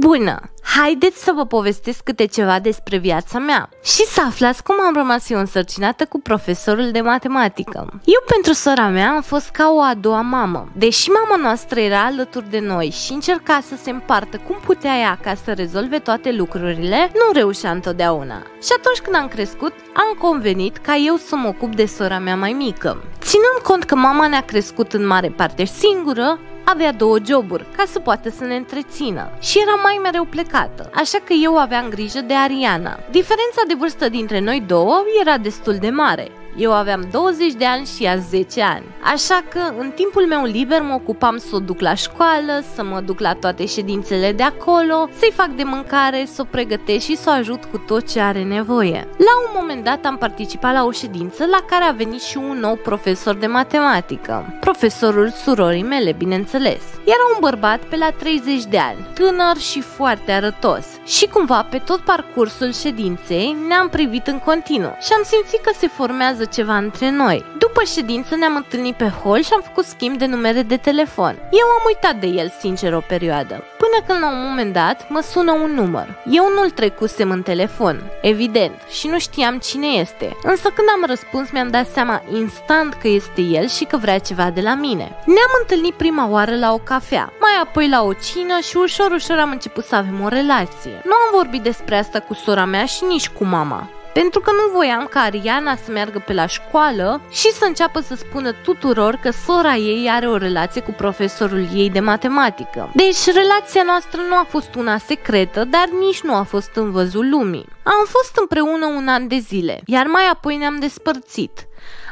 Bună! Haideți să vă povestesc câte ceva despre viața mea și să aflați cum am rămas eu însărcinată cu profesorul de matematică. Eu pentru sora mea am fost ca o a doua mamă. Deși mama noastră era alături de noi și încerca să se împartă cum putea ea ca să rezolve toate lucrurile, nu reușea întotdeauna. Și atunci când am crescut, am convenit ca eu să mă ocup de sora mea mai mică. Ținând cont că mama ne-a crescut în mare parte singură, avea două joburi ca să poată să ne întrețină și era mai mereu plecată, așa că eu aveam grijă de Ariana. Diferența de vârstă dintre noi două era destul de mare. Eu aveam 20 de ani și ea 10 ani, așa că în timpul meu liber mă ocupam să o duc la școală, să mă duc la toate ședințele de acolo, să-i fac de mâncare, să o pregătesc și să o ajut cu tot ce are nevoie. La un moment dat am participat la o ședință la care a venit și un nou profesor de matematică, profesorul surorii mele, bineînțeles. Era un bărbat pe la 30 de ani, tânăr și foarte arătos și cumva pe tot parcursul ședinței ne-am privit în continuu și am simțit că se formează ceva între noi. După ședință ne-am întâlnit pe hol și am făcut schimb de numere de telefon. Eu am uitat de el, sincer, o perioadă, până când la un moment dat mă sună un număr. Eu nu-l trecusem în telefon, evident, și nu știam cine este, însă când am răspuns mi-am dat seama instant că este el și că vrea ceva de la mine. Ne-am întâlnit prima oară la o cafea, mai apoi la o cină și ușor am început să avem o relație. Nu am vorbit despre asta cu sora mea și nici cu mama, pentru că nu voiam ca Ariana să meargă pe la școală și să înceapă să spună tuturor că sora ei are o relație cu profesorul ei de matematică. Deci relația noastră nu a fost una secretă, dar nici nu a fost în văzul lumii. Am fost împreună un an de zile, iar mai apoi ne-am despărțit.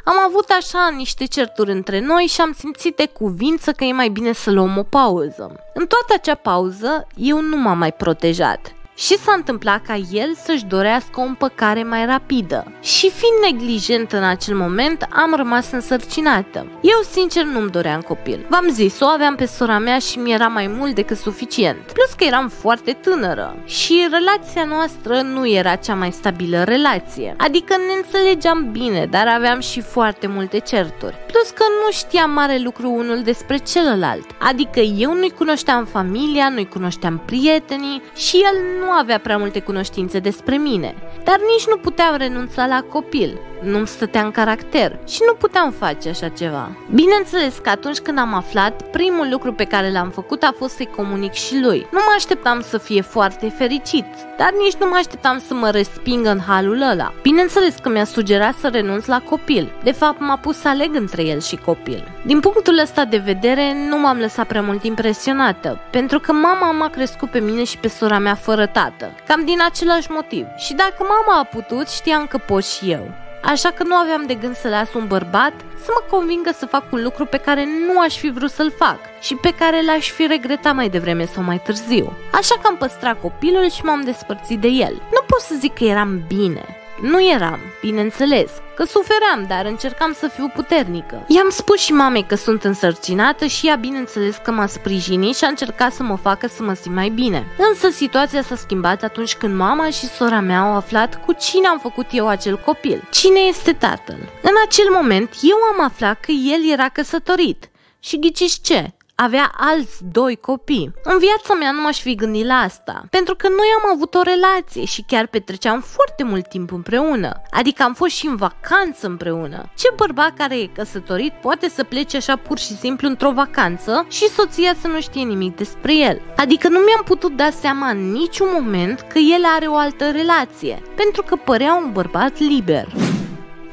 Am avut așa niște certuri între noi și am simțit de cuvință că e mai bine să luăm o pauză. În toată acea pauză, eu nu m-am mai protejat. Și s-a întâmplat ca el să-și dorească o împăcare mai rapidă. Și fiind neglijentă în acel moment, am rămas însărcinată. Eu, sincer, nu-mi doream copil. V-am zis, o aveam pe sora mea și mi era mai mult decât suficient. Plus că eram foarte tânără și relația noastră nu era cea mai stabilă relație. Adică ne înțelegeam bine, dar aveam și foarte multe certuri. Plus că nu știam mare lucru unul despre celălalt. Adică eu nu-i cunoșteam familia, nu-i cunoșteam prietenii și el nu avea prea multe cunoștințe despre mine, dar nici nu puteam renunța la copil. Nu-mi stătea în caracter și nu puteam face așa ceva. Bineînțeles că atunci când am aflat, primul lucru pe care l-am făcut a fost să-i comunic și lui. Nu mă așteptam să fie foarte fericit, dar nici nu mă așteptam să mă respingă în halul ăla. Bineînțeles că mi-a sugerat să renunț la copil. De fapt, m-a pus să aleg între el și copil. Din punctul ăsta de vedere, nu m-am lăsat prea mult impresionată, pentru că mama m-a crescut pe mine și pe sora mea fără tată, cam din același motiv. Și dacă mama a putut, știam că pot și eu. Așa că nu aveam de gând să las un bărbat să mă convingă să fac un lucru pe care nu aș fi vrut să-l fac și pe care l-aș fi regretat mai devreme sau mai târziu. Așa că am păstrat copilul și m-am despărțit de el. Nu pot să zic că eram bine. Nu eram, bineînțeles, că sufeream, dar încercam să fiu puternică. I-am spus și mamei că sunt însărcinată și ea, bineînțeles, că m-a sprijinit și a încercat să mă facă să mă simt mai bine. Însă situația s-a schimbat atunci când mama și sora mea au aflat cu cine am făcut eu acel copil, cine este tatăl. În acel moment, eu am aflat că el era căsătorit și ghiciți ce? Avea alți doi copii. În viața mea nu m-aș fi gândit la asta, pentru că noi am avut o relație și chiar petreceam foarte mult timp împreună. Adică am fost și în vacanță împreună. Ce bărbat care e căsătorit poate să plece așa pur și simplu într-o vacanță și soția să nu știe nimic despre el? Adică nu mi-am putut da seama în niciun moment că el are o altă relație, pentru că părea un bărbat liber.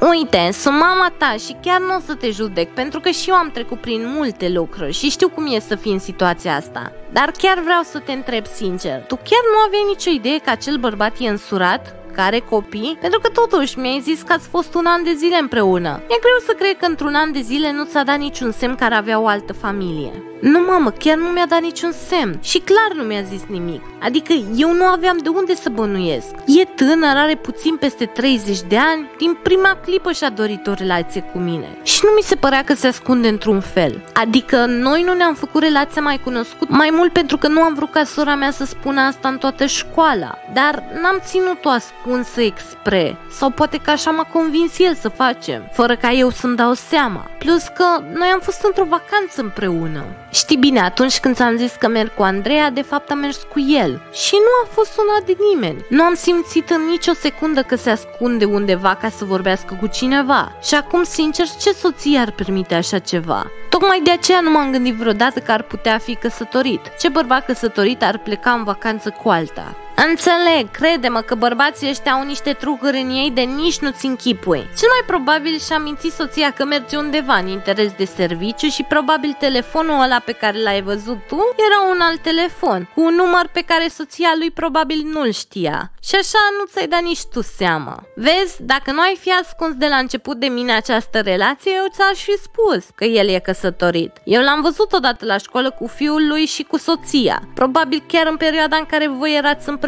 Uite, sunt mama ta și chiar nu o să te judec, pentru că și eu am trecut prin multe lucruri și știu cum e să fii în situația asta. Dar chiar vreau să te întreb sincer, tu chiar nu aveai nicio idee că acel bărbat e însurat? Care copii? Pentru că totuși mi-ai zis că ați fost un an de zile împreună. Mi-e greu să cred că într-un an de zile nu ți-a dat niciun semn că ar avea o altă familie. Nu, mamă, chiar nu mi-a dat niciun semn și clar nu mi-a zis nimic. Adică eu nu aveam de unde să bănuiesc. E tânăr, are puțin peste 30 de ani, din prima clipă și-a dorit o relație cu mine. Și nu mi se părea că se ascunde într-un fel. Adică noi nu ne-am făcut relația mai cunoscută, mai mult pentru că nu am vrut ca sora mea să spună asta în toată școala. Dar n-am ținut-o ascunsă expre, sau poate că așa m-a convins el să facem, fără ca eu să-mi dau seama. Plus că noi am fost într-o vacanță împreună. Știi bine, atunci când ți-am zis că merg cu Andreea, de fapt am mers cu el și nu a fost sunat de nimeni. Nu am simțit în nicio secundă că se ascunde undeva ca să vorbească cu cineva. Și acum, sincer, ce soție ar permite așa ceva? Tocmai de aceea nu m-am gândit vreodată că ar putea fi căsătorit. Ce bărbat căsătorit ar pleca în vacanță cu alta? Înțeleg, crede-mă că bărbații ăștia au niște trucuri în ei de nici nu-ți închipui. Cel mai probabil și-a mințit soția că merge undeva în interes de serviciu și probabil telefonul ăla pe care l-ai văzut tu era un alt telefon, cu un număr pe care soția lui probabil nu-l știa. Și așa nu ți-ai dat nici tu seama. Vezi, dacă nu ai fi ascuns de la început de mine această relație, eu ți-aș fi spus că el e căsătorit. Eu l-am văzut odată la școală cu fiul lui și cu soția, probabil chiar în perioada în care voi erați împreună.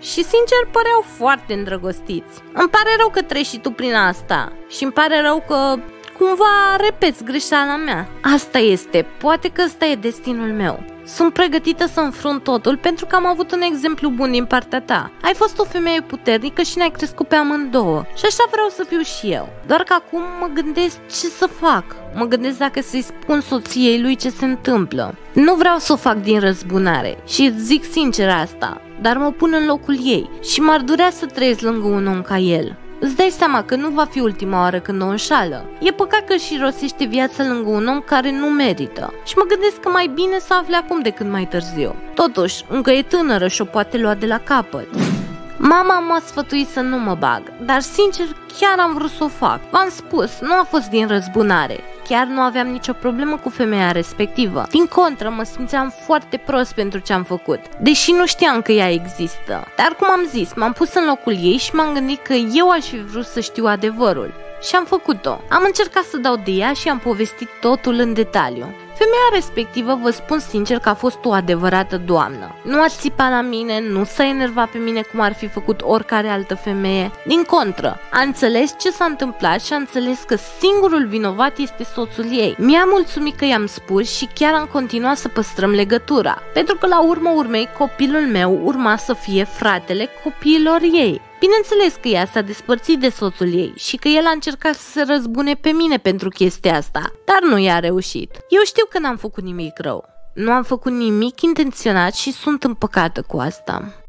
Și sincer păreau foarte îndrăgostiți. Îmi pare rău că treci și tu prin asta. Și îmi pare rău că cumva repeți greșeala mea. Asta este, poate că ăsta e destinul meu. Sunt pregătită să înfrunt totul pentru că am avut un exemplu bun din partea ta. Ai fost o femeie puternică și ne-ai crescut pe amândouă. Și așa vreau să fiu și eu. Doar că acum mă gândesc ce să fac. Mă gândesc dacă să-i spun soției lui ce se întâmplă. Nu vreau să o fac din răzbunare și îți zic sincer asta, dar mă pun în locul ei și m-ar durea să trăiesc lângă un om ca el. Îți dai seama că nu va fi ultima oară când o înșală. E păcat că își rosește viața lângă un om care nu merită. Și mă gândesc că mai bine să afle acum decât mai târziu. Totuși, încă e tânără și o poate lua de la capăt. Mama m-a sfătuit să nu mă bag, dar sincer chiar am vrut să o fac. V-am spus, nu a fost din răzbunare. Chiar nu aveam nicio problemă cu femeia respectivă. Din contră, mă simțeam foarte prost pentru ce am făcut, deși nu știam că ea există. Dar cum am zis, m-am pus în locul ei și m-am gândit că eu aș fi vrut să știu adevărul. Și am făcut-o. Am încercat să dau de ea și am povestit totul în detaliu. Femeia respectivă, vă spun sincer că a fost o adevărată doamnă. Nu a țipat la mine, nu s-a enervat pe mine cum ar fi făcut oricare altă femeie. Din contră, a înțeles ce s-a întâmplat și a înțeles că singurul vinovat este soțul ei. Mi-a mulțumit că i-am spus și chiar am continuat să păstrăm legătura, pentru că la urma urmei copilul meu urma să fie fratele copiilor ei. Bineînțeles că ea s-a despărțit de soțul ei și că el a încercat să se răzbune pe mine pentru chestia asta, dar nu i-a reușit. Eu știu că n-am făcut nimic rău, nu am făcut nimic intenționat și sunt împăcată cu asta.